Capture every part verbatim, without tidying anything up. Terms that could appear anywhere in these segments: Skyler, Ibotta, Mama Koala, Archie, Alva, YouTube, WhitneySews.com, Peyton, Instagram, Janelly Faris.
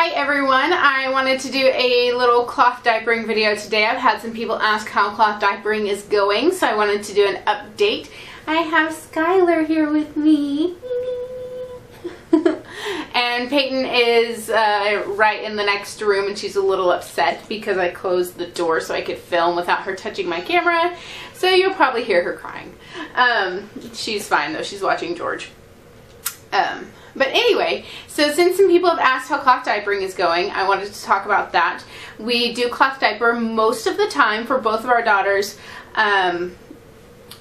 Hi everyone, I wanted to do a little cloth diapering video today. I've had some people ask how cloth diapering is going, so I wanted to do an update. I have Skyler here with me. And Peyton is uh, right in the next room, and she's a little upset because I closed the door so I could film without her touching my camera. So you'll probably hear her crying. Um, she's fine though, she's watching George. Um, But anyway, so since some people have asked how cloth diapering is going, I wanted to talk about that. We do cloth diaper most of the time for both of our daughters. Um,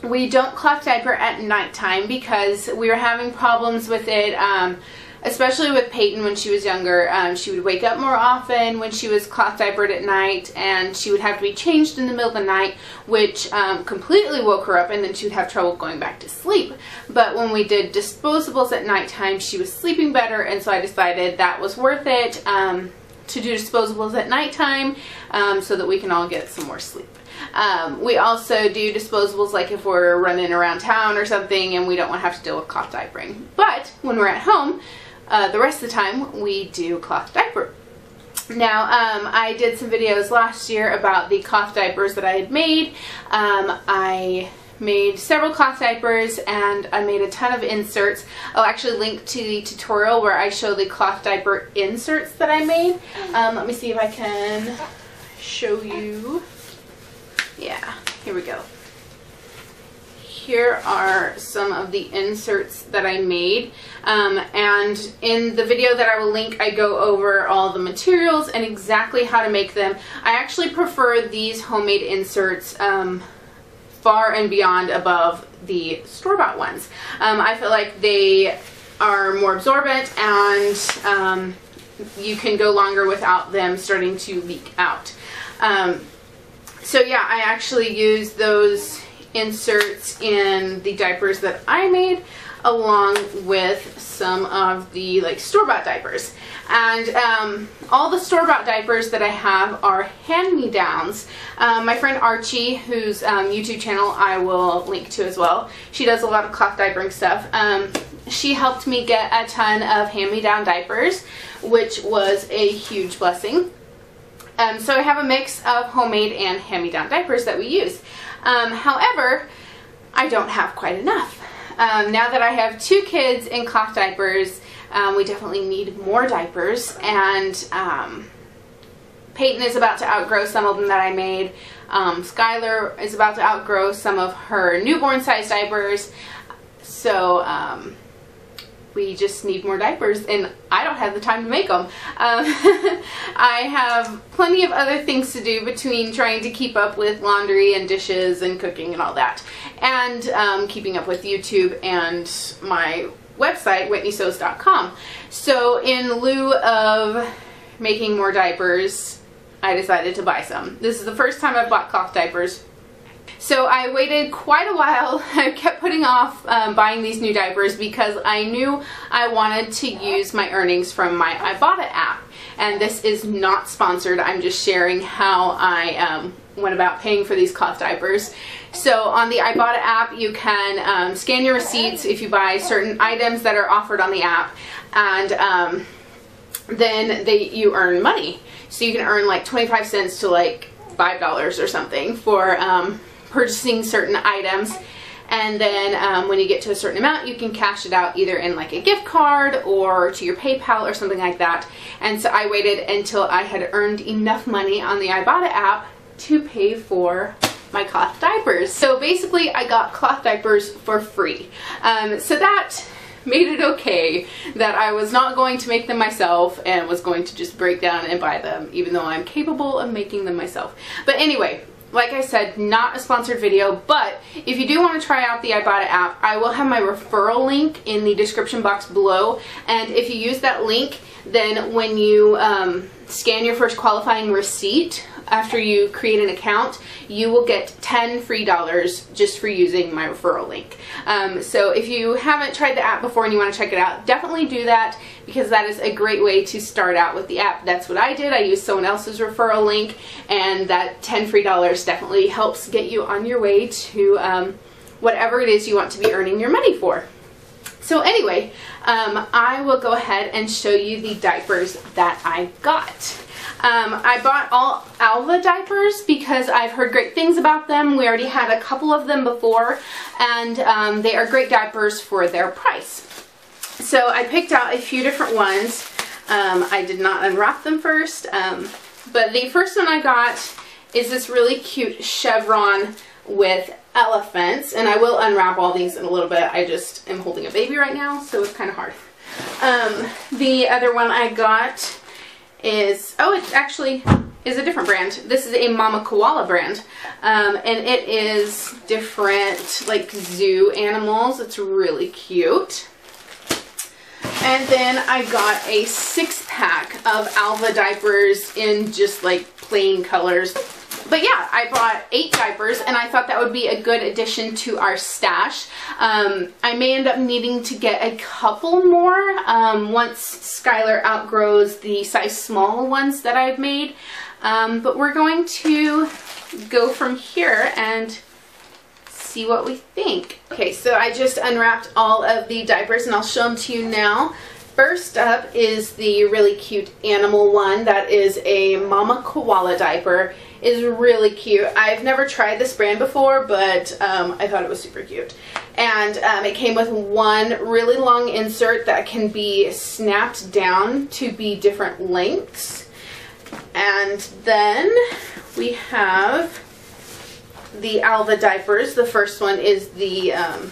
we don't cloth diaper at nighttime because we were having problems with it, um, especially with Peyton when she was younger. Um, she would wake up more often when she was cloth diapered at night, and she would have to be changed in the middle of the night, which um, completely woke her up, and then she would have trouble going back to sleep. But when we did disposables at nighttime, she was sleeping better, and so I decided that was worth it um, to do disposables at nighttime um, so that we can all get some more sleep. Um, we also do disposables like if we're running around town or something and we don't want to have to deal with cloth diapering. But when we're at home, Uh, the rest of the time, we do cloth diaper. Now, um, I did some videos last year about the cloth diapers that I had made. Um, I made several cloth diapers, and I made a ton of inserts. I'll actually link to the tutorial where I show the cloth diaper inserts that I made. Um, let me see if I can show you. Yeah, here we go. Here are some of the inserts that I made, um, and in the video that I will link, I go over all the materials and exactly how to make them. I actually prefer these homemade inserts um, far and beyond above the store-bought ones. Um, I feel like they are more absorbent, and um, you can go longer without them starting to leak out. Um, so yeah, I actually use those inserts in the diapers that I made, along with some of the like store-bought diapers. And um, all the store-bought diapers that I have are hand-me-downs. Um, my friend Archie, whose um, YouTube channel I will link to as well, she does a lot of cloth diapering stuff. Um, she helped me get a ton of hand-me-down diapers, which was a huge blessing. Um, so I have a mix of homemade and hand-me-down diapers that we use. Um, however, I don't have quite enough. Um, now that I have two kids in cloth diapers, um, we definitely need more diapers, and um, Peyton is about to outgrow some of them that I made. Um, Skyler is about to outgrow some of her newborn size diapers, so um, we just need more diapers, and I don't have the time to make them. Um, I have plenty of other things to do between trying to keep up with laundry and dishes and cooking and all that, and um, keeping up with YouTube and my website, Whitney Sews dot com. So in lieu of making more diapers, I decided to buy some. This is the first time I've bought cloth diapers. So I waited quite a while. I kept putting off um, buying these new diapers because I knew I wanted to use my earnings from my Ibotta app. And this is not sponsored. I'm just sharing how I um, went about paying for these cloth diapers. So on the Ibotta app, you can um, scan your receipts if you buy certain items that are offered on the app. And um, then they, you earn money. So you can earn like twenty-five cents to like five dollars or something for um, purchasing certain items, and then um, when you get to a certain amount, you can cash it out either in like a gift card or to your PayPal or something like that. And so I waited until I had earned enough money on the Ibotta app to pay for my cloth diapers. So basically I got cloth diapers for free. Um, so that made it okay that I was not going to make them myself and was going to just break down and buy them, even though I'm capable of making them myself. But anyway, like I said, not a sponsored video, but if you do want to try out the Ibotta app, I will have my referral link in the description box below, and if you use that link, then when you um, scan your first qualifying receipt after you create an account, you will get ten free dollars just for using my referral link. Um, so if you haven't tried the app before and you want to check it out, definitely do that, because that is a great way to start out with the app. That's what I did. I used someone else's referral link, and that ten free dollars definitely helps get you on your way to um, whatever it is you want to be earning your money for. So anyway, um, I will go ahead and show you the diapers that I got. Um, I bought all Alva diapers because I've heard great things about them. We already had a couple of them before, and um, they are great diapers for their price. So I picked out a few different ones. Um, I did not unwrap them first, um, but the first one I got is this really cute chevron with elephants, and I will unwrap all these in a little bit. I just am holding a baby right now, so it's kind of hard. Um, the other one I got is, oh, it actually is a different brand. This is a Mama Koala brand, um, and it is different, like, zoo animals. It's really cute. And then I got a six pack of Alva diapers in just like plain colors. But yeah, I bought eight diapers, and I thought that would be a good addition to our stash. Um, I may end up needing to get a couple more um, once Skyler outgrows the size small ones that I've made. Um, but we're going to go from here and see what we think. Okay, so I just unwrapped all of the diapers, and I'll show them to you now. First up is the really cute animal one. That is a Mama Koala diaper. It is really cute. I've never tried this brand before, but um, I thought it was super cute. And um, it came with one really long insert that can be snapped down to be different lengths. And then we have the Alva diapers. The first one is the um,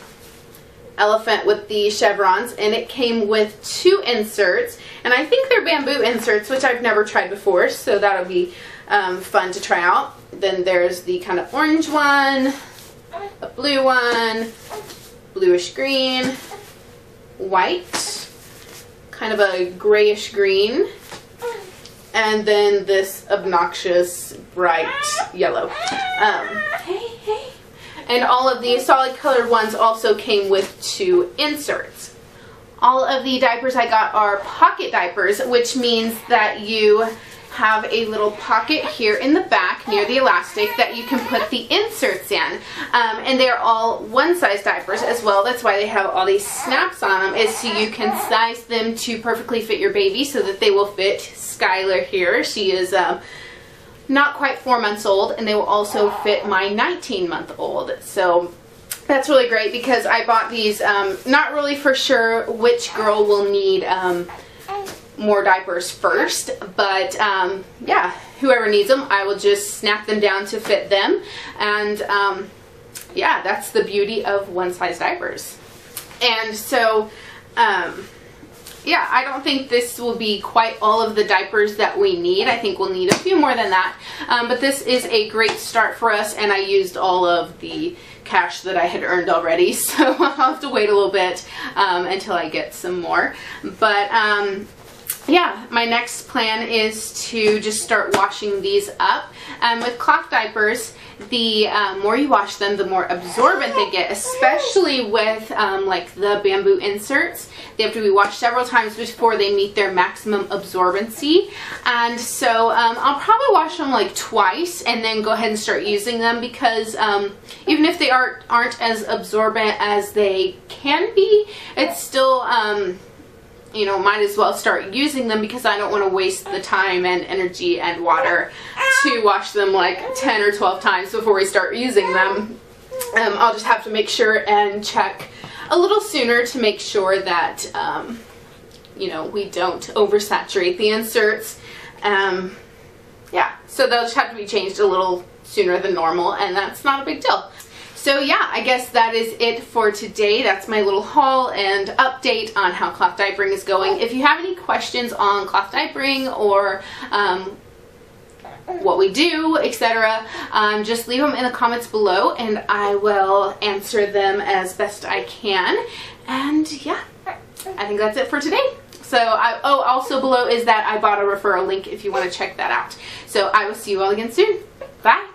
elephant with the chevrons, and it came with two inserts, and I think they're bamboo inserts, which I've never tried before, so that'll be um, fun to try out. Then there's the kind of orange one, a blue one, bluish green, white, kind of a grayish green, and then this obnoxious bright yellow. Um, hey, hey. And all of the solid colored ones also came with two inserts. All of the diapers I got are pocket diapers, which means that you have a little pocket here in the back near the elastic that you can put the inserts in. Um, and they're all one size diapers as well. That's why they have all these snaps on them, is so you can size them to perfectly fit your baby so that they will fit Skylar here. She is um, not quite four months old, and they will also fit my nineteen month old. So that's really great, because I bought these, um, not really for sure which girl will need um, more diapers first, but um, yeah, whoever needs them, I will just snap them down to fit them. And um, yeah, that's the beauty of one size diapers. And so um, yeah, I don't think this will be quite all of the diapers that we need. I think we'll need a few more than that, um, but this is a great start for us, and I used all of the cash that I had earned already, so I'll have to wait a little bit um, until I get some more. But um, yeah, my next plan is to just start washing these up. Um, with cloth diapers, the uh, more you wash them, the more absorbent they get, especially with um, like the bamboo inserts. They have to be washed several times before they meet their maximum absorbency. And so um, I'll probably wash them like twice and then go ahead and start using them, because um, even if they aren't, aren't as absorbent as they can be, it's still... Um, you know, might as well start using them, because I don't want to waste the time and energy and water to wash them like ten or twelve times before we start using them. Um, I'll just have to make sure and check a little sooner to make sure that, um, you know, we don't oversaturate the inserts. Um, yeah, so they'll just have to be changed a little sooner than normal, and that's not a big deal. So yeah, I guess that is it for today. That's my little haul and update on how cloth diapering is going. If you have any questions on cloth diapering or um, what we do, et cetera, um, just leave them in the comments below, and I will answer them as best I can. And yeah, I think that's it for today. So, I, oh, also below is that I bought a referral link if you want to check that out. So I will see you all again soon. Bye.